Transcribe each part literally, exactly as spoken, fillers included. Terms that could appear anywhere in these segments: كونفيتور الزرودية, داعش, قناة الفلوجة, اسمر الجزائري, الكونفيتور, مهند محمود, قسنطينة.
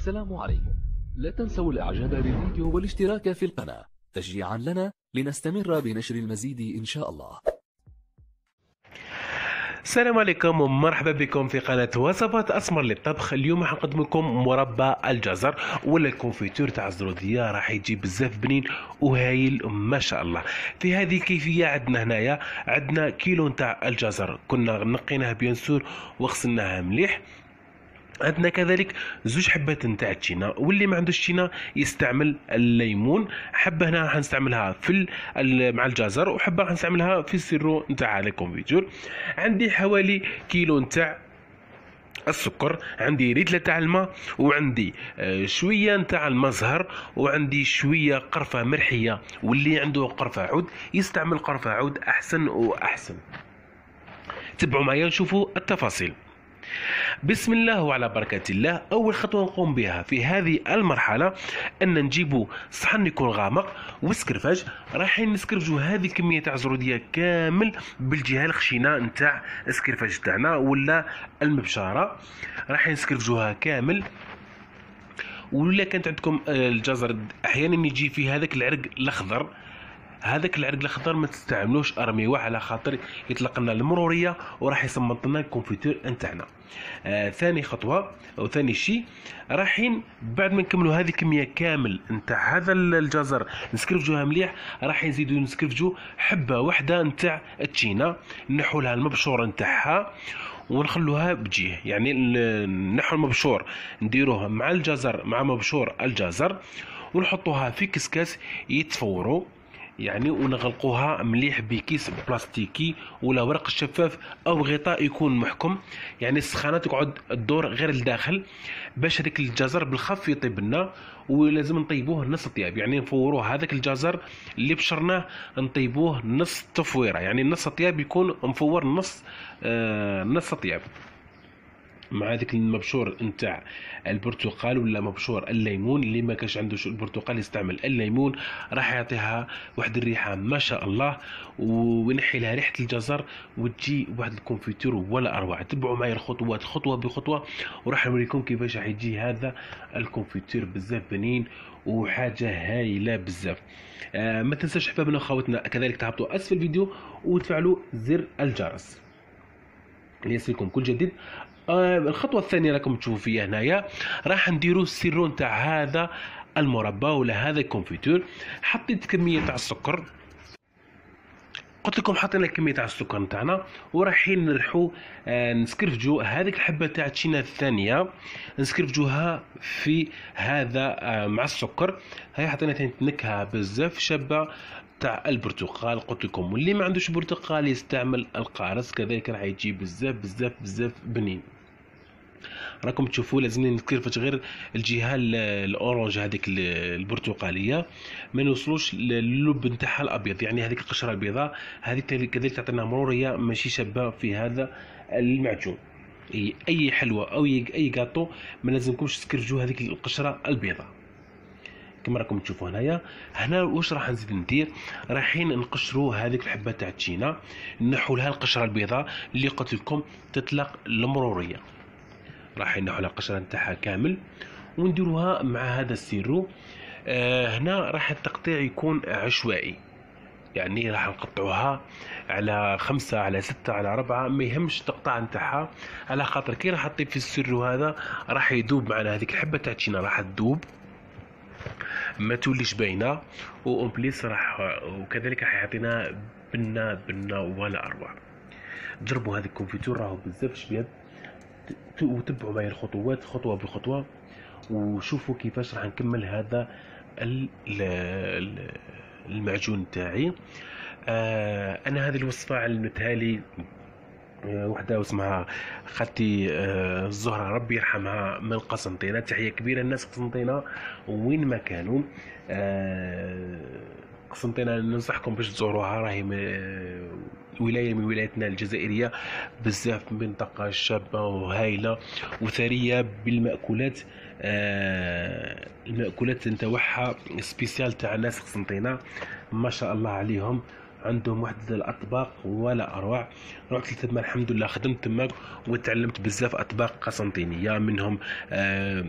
السلام عليكم. لا تنسوا الاعجاب بالفيديو والاشتراك في القناة تشجيعا لنا لنستمر بنشر المزيد ان شاء الله. السلام عليكم ومرحبا بكم في قناة وصفات اسمر للطبخ. اليوم حنقدم لكم مربى الجزر ولا الكونفيتور تاع الزروديه، راح يجي بزاف بنين وهايل ما شاء الله. في هذه الكيفيه عندنا هنايا عندنا كيلو تاع الجزر، كنا نقيناه بيان سور وغسلناه مليح. عندنا كذلك زوج حبات نتاع التشينا، واللي ما عندوش تشينا يستعمل الليمون. حبه هنا راح نستعملها في مع الجزر، وحبه راح نستعملها في السيرو نتاع الكونفيتور. عندي حوالي كيلو نتاع السكر، عندي ريتله تاع الماء، وعندي شويه نتاع المزهر، وعندي شويه قرفه مرحيه. واللي عنده قرفه عود يستعمل قرفه عود احسن واحسن. تبعوا معايا نشوفوا التفاصيل. بسم الله وعلى بركة الله. أول خطوة نقوم بها في هذه المرحلة أن نجيبوا صحن يكون غامق وسكرفاج، رايحين نسكرفجو هذه الكمية تاع الزرودية كامل بالجهة الخشينة نتاع السكرفاج تاعنا ولا المبشارة، رايحين نسكرفجوها كامل. ولا كانت عندكم الجزر أحيانا يجي في هذاك العرق الأخضر، هذاك العرق الاخضر ما تستعملوش، ارميوه على خاطر يطلق لنا المروريه وراح يصمط لنا الكونفيتور نتاعنا. آه ثاني خطوه او ثاني شيء رايحين بعد ما نكملوا هذه الكميه كامل نتاع هذا الجزر نسكرفجوها مليح، راح نزيدو نسكرفجو حبه واحده نتاع التشينا، نحو لها المبشور نتاعها ونخلوها بجيه، يعني نحو المبشور نديروه مع الجزر مع مبشور الجزر، ونحطوها في كسكاس يتفوروا يعني، ونغلقوها مليح بكيس بلاستيكي ولا ورق شفاف او غطاء يكون محكم، يعني السخانه تقعد الدور غير لداخل باش هذاك الجزر بالخف يطيب لنا. ولازم نطيبوه نص طياب، يعني نفوروه هذاك الجزر اللي بشرناه نطيبوه نص تفويره، يعني نص طياب يكون مفور نص آه نص طياب مع هذاك المبشور نتاع البرتقال ولا مبشور الليمون. اللي ما كانش عندوش البرتقال يستعمل الليمون، راح يعطيها واحد الريحه ما شاء الله، وينحي لها ريحه الجزر وتجي واحد الكونفيتور ولا اروع. تبعوا معايا الخطوات خطوه بخطوه وراح نوريكم كيفاش راح يجي هذا الكونفيتور بزاف بنين وحاجه هايله بزاف. آه ما تنساوش احبابنا وخواتنا كذلك تهبطوا اسفل الفيديو وتفعلوا زر الجرس ليصلكم كل جديد. الخطوه الثانيه راكم تشوفوا فيها هنايا راح نديروا السيرون تاع هذا المربى ولا هذا الكونفيتور. حطيت كميه تاع السكر، قلت لكم حطينا الكميه تاع السكر نتاعنا، ورايحين نرحو آه نسكرفجو هذيك الحبه تاع التشينا الثانيه، نسكرفجوها في هذا آه مع السكر. هاي حطينا ثاني نكهه بزاف شابه تاع البرتقال، قلت لكم واللي ما عندوش برتقال يستعمل القارص، كذلك راح يجي بزاف بزاف بزاف بنين. راكم تشوفوا لازم نسكرفج غير الجهه الاورانج هذيك البرتقاليه، ما نوصلوش للب نتاعها الابيض، يعني هذيك القشره البيضاء هذيك كذلك تعطينا مروريه ماشي شابه في هذا المعجون. اي حلوه او اي غاطو ما لازمكمش تسكرفجوا هذيك القشره البيضاء كما راكم تشوفوا هنايا. هنا واش راح نزيد ندير، رايحين نقشروا هذيك الحبه تاع التشينا، نحو لها القشره البيضاء اللي قلت لكم تطلق المروريه، رايحين نحو لها القشره نتاعها كامل ونديروها مع هذا السيرو. آه هنا راح التقطيع يكون عشوائي، يعني راح نقطعوها على خمسة على ستة على أربعة، ما يهمش التقطاع نتاعها على خاطر كي راح تطيب في السيرو هذا راح يذوب معنا، هذيك الحبه تاع التشينا راح تذوب ما توليش باينه، وأون بليس راح وكذلك راح يعطينا بنه بنه ولا اروع. جربوا هذا الكونفيتور راهو بزاف شبيب، وتبعوا معايا الخطوات خطوه بخطوه وشوفوا كيفاش راح نكمل هذا المعجون تاعي. آه انا هذه الوصفه علمتها لي وحده اسمها خالتي الزهره ربي يرحمها من قسنطينه، تحيه كبيره الناس قسنطينه وين ما كانوا. قسنطينه ننصحكم باش تزوروها، راهي ولايه من ولايتنا الجزائريه بزاف منطقه شابه وهايله وثريه بالمأكولات. آه المأكولات نتاعها سبيسيال تاع الناس قسنطينه ما شاء الله عليهم، عندهم واحد الاطباق ولا اروع. رحت تما الحمد لله خدمت تماك وتعلمت بزاف اطباق قسنطينيه، منهم آه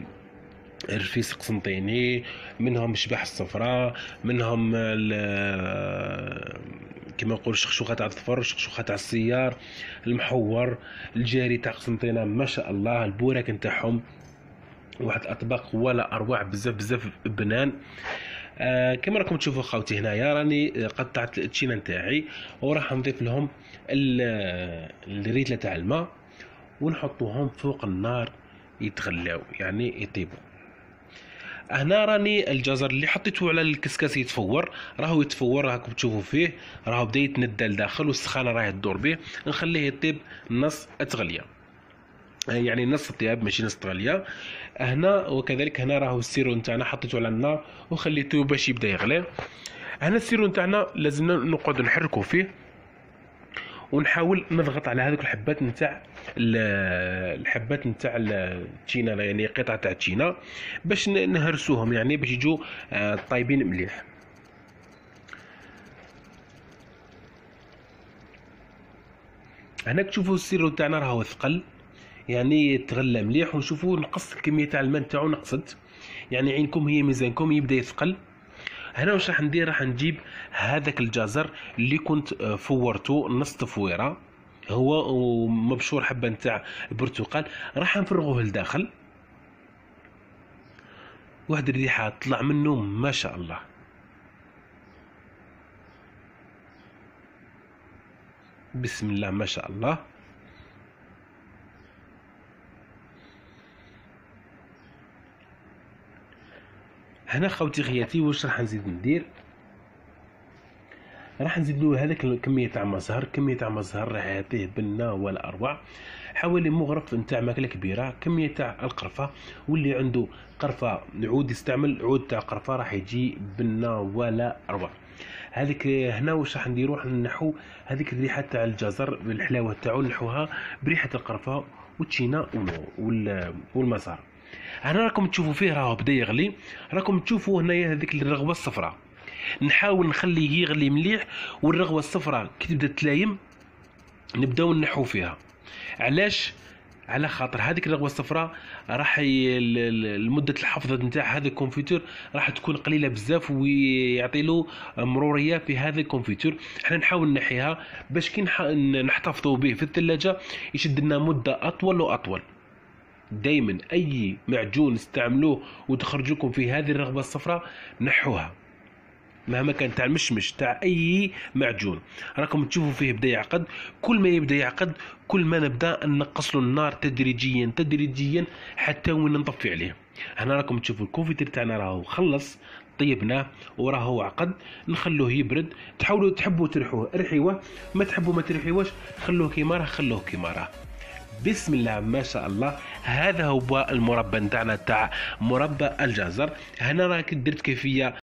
رفيس قسنطيني، منهم شباح الصفراء، منهم كما نقول شخشوخة تاع الظفر، شخشوخة تاع السيار، المحور، الجاري تاع قسنطينة، ما شاء الله البوراك نتاعهم واحد الاطباق ولا اروع بزاف بزاف بنان. آه كما راكم تشوفوا خاوتي هنايا راني قطعت التشينه نتاعي وراح نضيف لهم الريتله تاع الماء ونحطوهم فوق النار يتغلاو يعني يطيبوا. هنا راني الجزر اللي حطيته على الكسكاس يتفور، راهو يتفور، راكم تشوفوا فيه راهو بدا يتندى لداخل والسخانه راهي تدور به، نخليه يطيب نص تغليه يعني نص طياب ماشي نص تغليه. هنا وكذلك هنا راهو السيرو نتاعنا حطيته على النار وخليته باش يبدا يغلي. هنا السيرو نتاعنا لازمنا نقعد نحركو فيه ونحاول نضغط على هذوك الحبات نتاع الحبات نتاع التشينا يعني قطع تاع التشينا باش نهرسوهم يعني باش يجوا طايبين مليح. هناك تشوفوا السيرو تاعنا راهو ثقل يعني تغلى مليح، ونشوفوا نقص الكميه تاع الماء نتاعو نقصت يعني عينكم هي ميزانكم يبدا يثقل. هنا واش راح ندير، راح نجيب هذاك الجزر اللي كنت فورته نص تفويره هو ومبشور حبه نتاع البرتقال، راح نفرغوه لداخل. واحد الريحه طلع منه ما شاء الله، بسم الله ما شاء الله. هنا خوتي خياتي واش راح نزيد ندير، راح نزيد له هذاك الكميه تاع ما زهر، كميه تاع ما زهر راح يعطيه بنه ولا اروع، حوالي مغرف نتاع ماكله كبيره، كميه تاع القرفه، واللي عنده قرفه عود يستعمل عود تاع قرفه راح يجي بنه ولا اروع. هذيك هنا واش راح نديرو، راح نحو هذيك الريحه تاع الجزر بالحلاوه تاعو نحوها بريحه القرفه والتشينا والمزهر. هنا راكم تشوفوا فيه راهو بدا يغلي، راكم تشوفوا هنايا هذيك الرغوه الصفراء، نحاول نخليه يغلي مليح، والرغوه الصفراء كي تبدا تلايم نبداو نحو فيها. علاش؟ على خاطر هذيك الرغوه الصفراء راح المده الحفظه نتاع هذا الكونفيتور راح تكون قليله بزاف ويعطي له مروريه في هذا الكونفيتور. احنا نحاول نحيها باش كي نحتفظوا به في الثلاجه يشد لنا مده اطول واطول. دايما اي معجون استعملوه وتخرجوكم في هذه الرغبه الصفراء نحوها مهما كان، تاع المشمش تاع اي معجون. راكم تشوفوا فيه بدا يعقد، كل ما يبدا يعقد كل ما نبدا نقص له النار تدريجيا تدريجيا حتى وين نطفي عليه. هنا راكم تشوفوا الكونفيتير تاعنا راهو خلص، طيبناه وراهو عقد، نخلوه يبرد. تحاولوا تحبوا تريحوه ريحيوه، ما تحبوا ما تريحيوهش خلوه كيما راه خلوه كيما راه. بسم الله ما شاء الله، هذا هو المربى نتاعنا تاع مربى الجزر. هنا راك درت كيفيه